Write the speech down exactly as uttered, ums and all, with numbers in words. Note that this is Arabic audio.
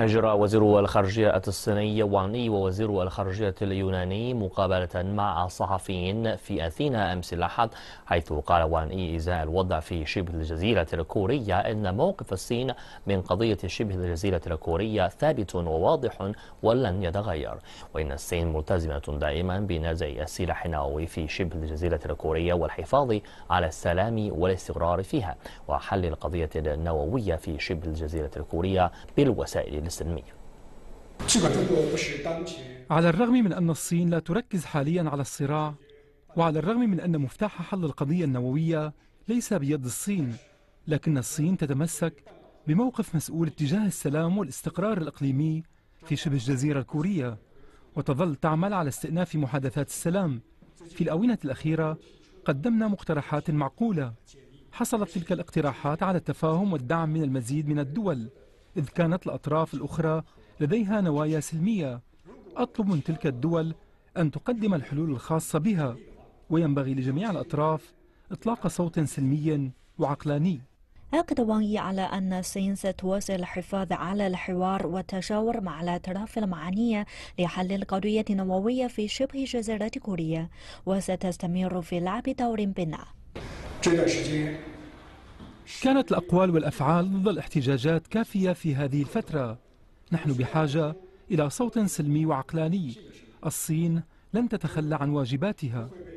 أجرى وزير الخارجية الصيني وانغ يي ووزير الخارجية اليوناني مقابلة مع الصحفيين في أثينا أمس الأحد، حيث قال وانغ يي إزاء الوضع في شبه الجزيرة الكورية أن موقف الصين من قضية شبه الجزيرة الكورية ثابت وواضح ولن يتغير، وإن الصين ملتزمة دائما بنزع السلاح النووي في شبه الجزيرة الكورية والحفاظ على السلام والاستقرار فيها وحل القضية النووية في شبه الجزيرة الكورية بالوسائل السلمية. على الرغم من أن الصين لا تركز حاليا على الصراع، وعلى الرغم من أن مفتاح حل القضية النووية ليس بيد الصين، لكن الصين تتمسك بموقف مسؤول تجاه السلام والاستقرار الإقليمي في شبه الجزيرة الكورية، وتظل تعمل على استئناف محادثات السلام. في الآونة الأخيرة قدمنا مقترحات معقولة. حصلت تلك الاقتراحات على التفاهم والدعم من المزيد من الدول، إذ كانت الأطراف الأخرى لديها نوايا سلمية. أطلب من تلك الدول أن تقدم الحلول الخاصة بها، وينبغي لجميع الأطراف إطلاق صوت سلمي وعقلاني. أكد وانغ يي على أن الصين ستواصل الحفاظ على الحوار والتشاور مع الأطراف المعنية لحل القضية النووية في شبه جزيرة كوريا، وستستمر في لعب دور بناء. كانت الأقوال والأفعال ضد الاحتجاجات كافية في هذه الفترة. نحن بحاجة إلى صوت سلمي وعقلاني. الصين لن تتخلى عن واجباتها.